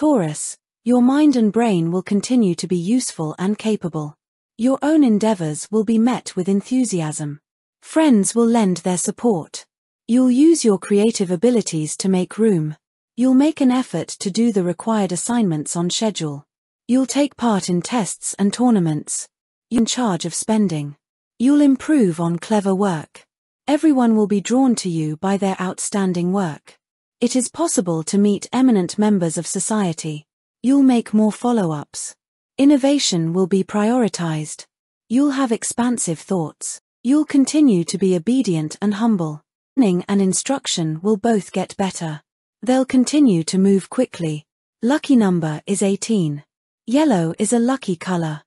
Taurus, your mind and brain will continue to be useful and capable. Your own endeavors will be met with enthusiasm. Friends will lend their support. You'll use your creative abilities to make room. You'll make an effort to do the required assignments on schedule. You'll take part in tests and tournaments. You're in charge of spending. You'll improve on clever work. Everyone will be drawn to you by their outstanding work. It is possible to meet eminent members of society. You'll make more follow-ups. Innovation will be prioritized. You'll have expansive thoughts. You'll continue to be obedient and humble. Learning and instruction will both get better. They'll continue to move quickly. Lucky number is 18. Yellow is a lucky color.